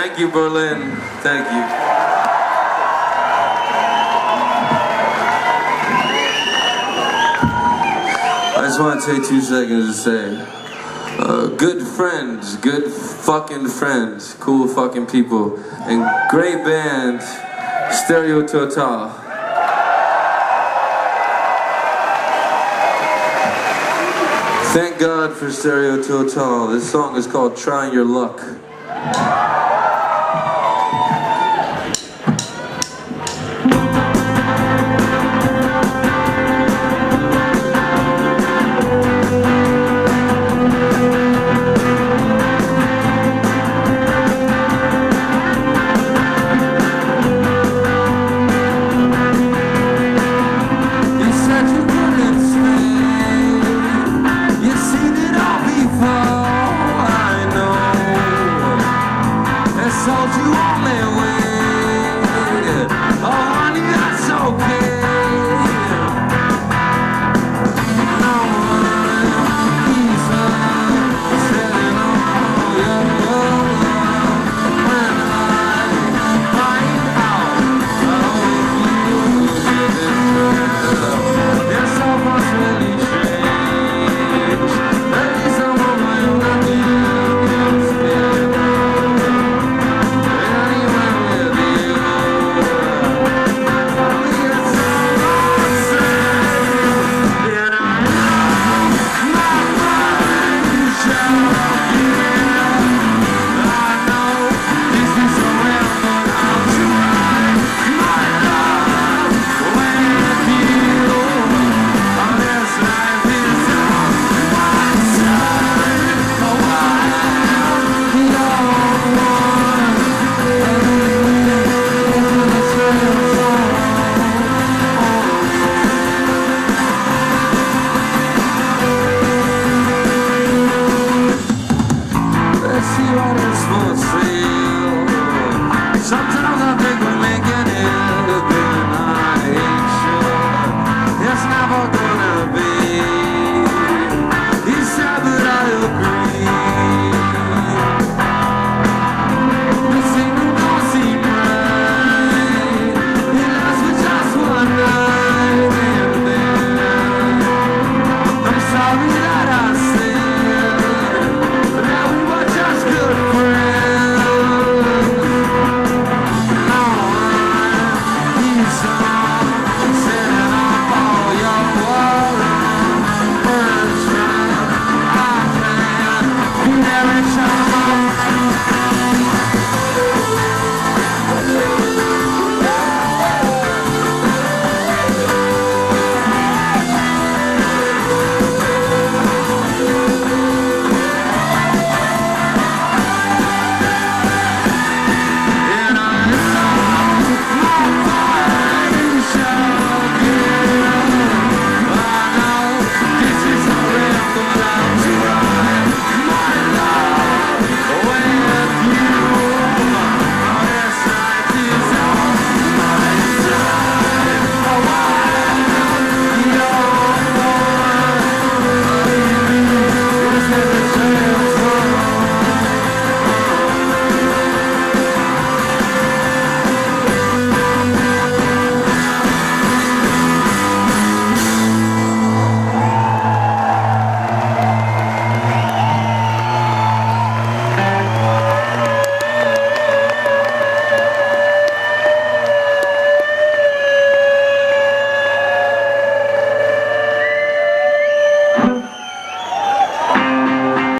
Thank you, Berlin. Thank you. I just want to take 2 seconds to say, good friends, good fucking friends, cool fucking people, and great band, Stereo Total. Thank God for Stereo Total. This song is called Trying Your Luck.